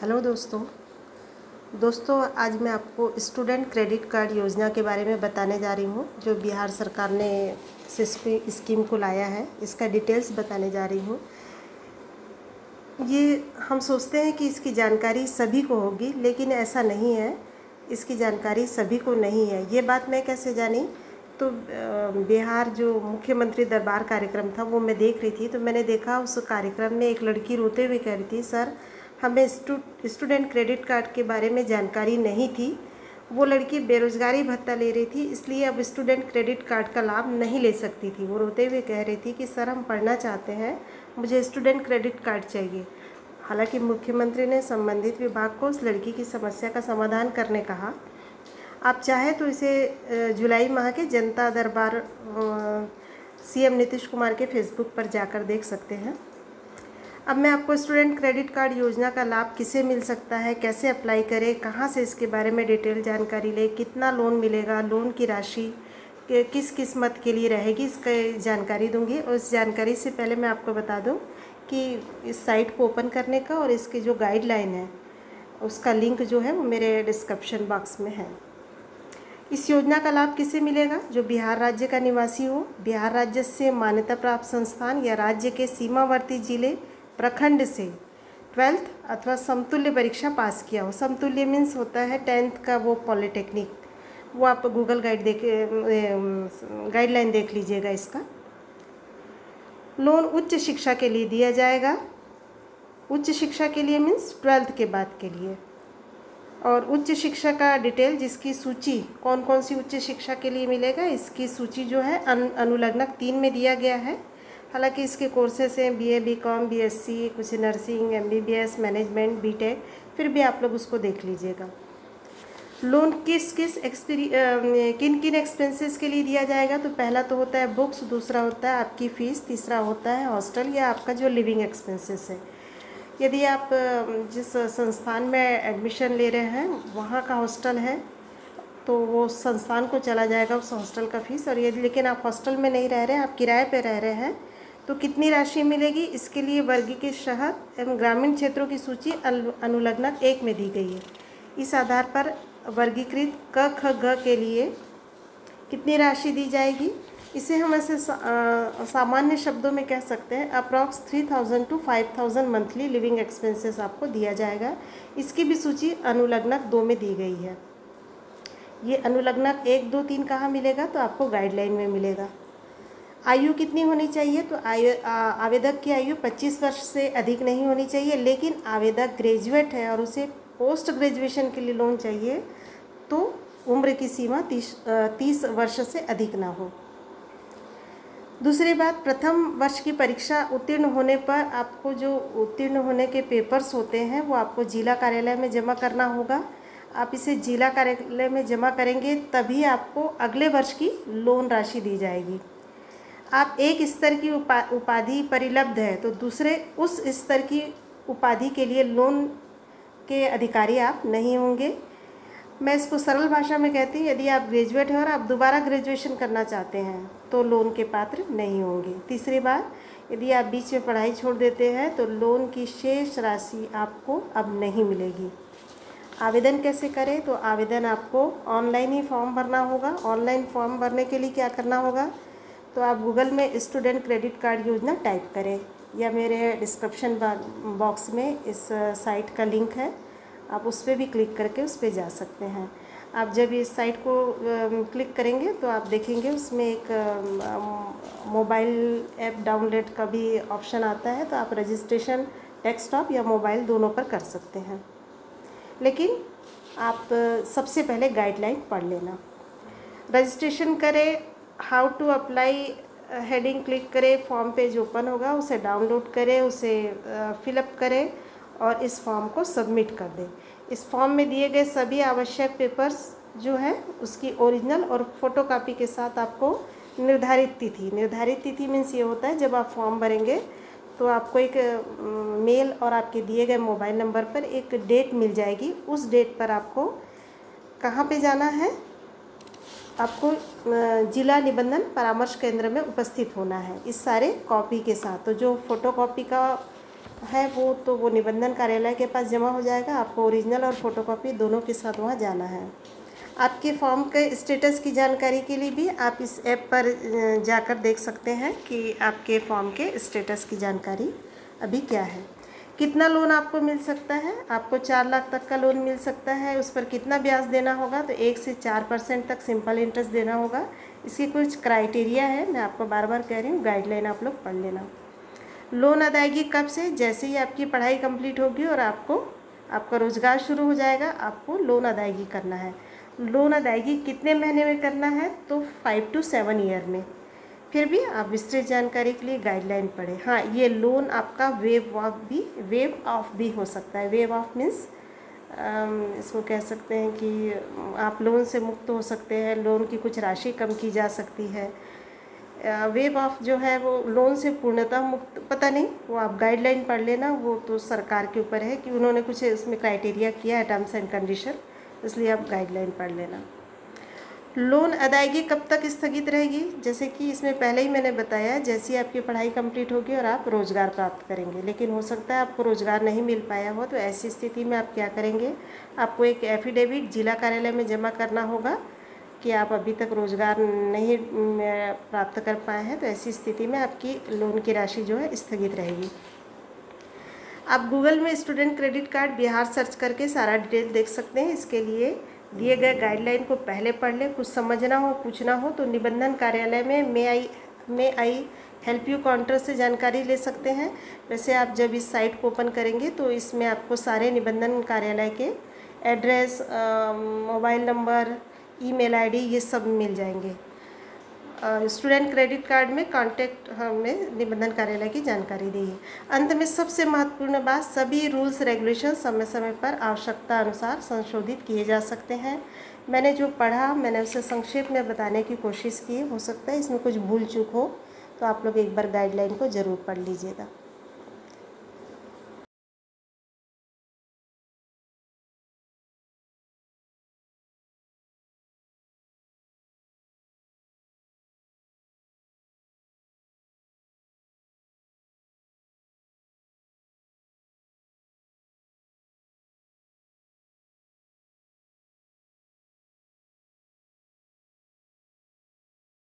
Hello दोस्तों आज मैं आपको स्टूडेंट क्रेडिट कार्ड योजना के बारे में बताने जा रही हूँ, जो बिहार सरकार ने स्कीम को लाया है। इसका डिटेल्स बताने जा रही हूँ। ये हम सोचते हैं कि इसकी जानकारी सभी को होगी, लेकिन ऐसा नहीं है। इसकी जानकारी सभी को नहीं है। ये बात मैं कैसे जानी, तो बिहार जो मुख्यमंत्री दरबार कार्यक्रम था वो मैं देख रही थी, तो मैंने देखा उस कार्यक्रम में एक लड़की रोते हुए कह रही थी, सर हमें स्टूडेंट क्रेडिट कार्ड के बारे में जानकारी नहीं थी। वो लड़की बेरोज़गारी भत्ता ले रही थी, इसलिए अब स्टूडेंट क्रेडिट कार्ड का लाभ नहीं ले सकती थी। वो रोते हुए कह रही थी कि सर हम पढ़ना चाहते हैं, मुझे स्टूडेंट क्रेडिट कार्ड चाहिए। हालांकि मुख्यमंत्री ने संबंधित विभाग को उस लड़की की समस्या का समाधान करने कहा। आप चाहे तो इसे जुलाई माह के जनता दरबार सीएम नीतीश कुमार के फेसबुक पर जाकर देख सकते हैं। अब मैं आपको स्टूडेंट क्रेडिट कार्ड योजना का लाभ किसे मिल सकता है, कैसे अप्लाई करें, कहां से इसके बारे में डिटेल जानकारी लें, कितना लोन मिलेगा, लोन की राशि किस किस्मत के लिए रहेगी, इसका जानकारी दूंगी। और इस जानकारी से पहले मैं आपको बता दूं कि इस साइट को ओपन करने का और इसकी जो गाइडलाइन है उसका लिंक जो है वो मेरे डिस्क्रिप्शन बॉक्स में है। इस योजना का लाभ किसे मिलेगा, जो बिहार राज्य का निवासी हो, बिहार राज्य से मान्यता प्राप्त संस्थान या राज्य के सीमावर्ती जिले प्रखंड से 12th अथवा समतुल्य परीक्षा पास किया हो। समतुल्य मीन्स होता है 10th का वो पॉलिटेक्निक, वो आप गूगल गाइडलाइन देख लीजिएगा। इसका लोन उच्च शिक्षा के लिए दिया जाएगा। उच्च शिक्षा के लिए मीन्स 12th के बाद के लिए। और उच्च शिक्षा का डिटेल, जिसकी सूची कौन कौन सी उच्च शिक्षा के लिए मिलेगा, इसकी सूची जो है अनुलग्नक 3 में दिया गया है। हालांकि इसके कोर्सेस हैं बीए, बीकॉम, बीएससी, कुछ नर्सिंग, एमबीबीएस, मैनेजमेंट, बीटेक, फिर भी आप लोग उसको देख लीजिएगा। लोन किन किन एक्सपेंसेस के लिए दिया जाएगा, तो पहला तो होता है बुक्स, दूसरा होता है आपकी फ़ीस, तीसरा होता है हॉस्टल या आपका जो लिविंग एक्सपेंसेस है। यदि आप जिस संस्थान में एडमिशन ले रहे हैं वहाँ का हॉस्टल है तो वो संस्थान को चला जाएगा उस हॉस्टल का फीस। और यदि लेकिन आप हॉस्टल में नहीं रह रहे हैं, आप किराए पर रह रहे हैं, तो कितनी राशि मिलेगी, इसके लिए वर्गीकृत शहर एवं ग्रामीण क्षेत्रों की सूची अनुलग्नक 1 में दी गई है। इस आधार पर वर्गीकृत क ख ग के लिए कितनी राशि दी जाएगी, इसे हम ऐसे सामान्य शब्दों में कह सकते हैं, approx 3,000 to 5,000 monthly living expenses आपको दिया जाएगा। इसकी भी सूची अनुलग्नक 2 में दी गई है। ये अनुलग्नक 1, 2, 3 कहाँ मिलेगा, तो आपको गाइडलाइन में मिलेगा। आयु कितनी होनी चाहिए, तो आवेदक की आयु 25 वर्ष से अधिक नहीं होनी चाहिए। लेकिन आवेदक ग्रेजुएट है और उसे पोस्ट ग्रेजुएशन के लिए लोन चाहिए, तो उम्र की सीमा 30 वर्ष से अधिक ना हो। दूसरी बात, प्रथम वर्ष की परीक्षा उत्तीर्ण होने पर आपको जो उत्तीर्ण होने के पेपर्स होते हैं वो आपको जिला कार्यालय में जमा करना होगा। आप इसे जिला कार्यालय में जमा करेंगे तभी आपको अगले वर्ष की लोन राशि दी जाएगी। आप एक स्तर की उपाधि परिलब्ध है तो दूसरे उस स्तर की उपाधि के लिए लोन के अधिकारी आप नहीं होंगे। मैं इसको सरल भाषा में कहती हूँ, यदि आप ग्रेजुएट हैं और आप दोबारा ग्रेजुएशन करना चाहते हैं तो लोन के पात्र नहीं होंगे। तीसरी बात, यदि आप बीच में पढ़ाई छोड़ देते हैं तो लोन की शेष राशि आपको अब नहीं मिलेगी। आवेदन कैसे करें, तो आवेदन आपको ऑनलाइन ही फॉर्म भरना होगा। ऑनलाइन फॉर्म भरने के लिए क्या करना होगा, तो आप गूगल में स्टूडेंट क्रेडिट कार्ड योजना टाइप करें या मेरे डिस्क्रिप्शन बॉक्स में इस साइट का लिंक है, आप उस पर भी क्लिक करके उस पर जा सकते हैं। आप जब इस साइट को क्लिक करेंगे तो आप देखेंगे उसमें एक मोबाइल ऐप डाउनलोड का भी ऑप्शन आता है, तो आप रजिस्ट्रेशन डेस्कटॉप या मोबाइल दोनों पर कर सकते हैं। लेकिन आप सबसे पहले गाइडलाइन पढ़ लेना। रजिस्ट्रेशन करें, how to apply heading click करें, फॉर्म पेज ओपन होगा, उसे डाउनलोड करें, उसे फिलअप करें और इस फॉर्म को सबमिट कर दें। इस फॉर्म में दिए गए सभी आवश्यक पेपर्स जो है उसकी ओरिजिनल और फोटोकॉपी के साथ आपको निर्धारित तिथि मीन्स ये होता है जब आप फॉर्म भरेंगे तो आपको एक मेल और आपके दिए गए मोबाइल नंबर पर एक डेट मिल जाएगी। उस डेट पर आपको कहाँ पे जाना है, आपको जिला निबंधन परामर्श केंद्र में उपस्थित होना है इस सारे कॉपी के साथ। तो जो फ़ोटोकॉपी का है वो तो वो निबंधन कार्यालय के पास जमा हो जाएगा। आपको ओरिजिनल और फोटोकॉपी दोनों के साथ वहाँ जाना है। आपके फॉर्म के स्टेटस की जानकारी के लिए भी आप इस ऐप पर जाकर देख सकते हैं कि आपके फॉर्म के स्टेटस की जानकारी अभी क्या है। कितना लोन आपको मिल सकता है, आपको 4 लाख तक का लोन मिल सकता है। उस पर कितना ब्याज देना होगा, तो 1 से 4% तक सिंपल इंटरेस्ट देना होगा। इसकी कुछ क्राइटेरिया है, मैं आपको बार बार कह रही हूँ, गाइडलाइन आप लोग पढ़ लेना। लोन अदायगी कब से? जैसे ही आपकी पढ़ाई कंप्लीट होगी और आपका रोज़गार शुरू हो जाएगा, आपको लोन अदायगी करना है। लोन अदायगी कितने महीने में करना है, तो 5 से 7 ईयर में। फिर भी आप विस्तृत जानकारी के लिए गाइडलाइन पढ़ें। हाँ, ये लोन आपका वेव ऑफ भी हो सकता है। वेव ऑफ मीन्स इसको कह सकते हैं कि आप लोन से मुक्त हो सकते हैं, लोन की कुछ राशि कम की जा सकती है। वेव ऑफ जो है वो लोन से पूर्णतः मुक्त, पता नहीं, वो आप गाइडलाइन पढ़ लेना। वो तो सरकार के ऊपर है कि उन्होंने कुछ इसमें क्राइटेरिया किया है, टर्म्स एंड कंडीशन, इसलिए आप गाइडलाइन पढ़ लेना। लोन अदायगी कब तक स्थगित रहेगी? जैसे कि इसमें पहले ही मैंने बताया, जैसे आपकी पढ़ाई कंप्लीट होगी और आप रोज़गार प्राप्त करेंगे। लेकिन हो सकता है आपको रोज़गार नहीं मिल पाया हो, तो ऐसी स्थिति में आप क्या करेंगे, आपको एक एफिडेविट जिला कार्यालय में जमा करना होगा कि आप अभी तक रोज़गार नहीं प्राप्त कर पाए हैं। तो ऐसी स्थिति में आपकी लोन की राशि जो है स्थगित रहेगी। आप गूगल में student credit card Bihar search करके सारा डिटेल देख सकते हैं। इसके लिए दिए गए गाइडलाइन को पहले पढ़ लें। कुछ समझना हो, पूछना हो, तो निबंधन कार्यालय में may I help you counter से जानकारी ले सकते हैं। वैसे आप जब इस साइट को ओपन करेंगे तो इसमें आपको सारे निबंधन कार्यालय के address, mobile number, email ID, ये सब मिल जाएंगे। स्टूडेंट क्रेडिट कार्ड में कांटेक्ट हमें निबंधन कार्यालय की जानकारी दी है। अंत में सबसे महत्वपूर्ण बात, सभी रूल्स रेगुलेशन समय समय पर आवश्यकता अनुसार संशोधित किए जा सकते हैं। मैंने जो पढ़ा मैंने उसे संक्षेप में बताने की कोशिश की। हो सकता है इसमें कुछ भूल चूक हो, तो आप लोग एक बार गाइडलाइन को ज़रूर पढ़ लीजिएगा।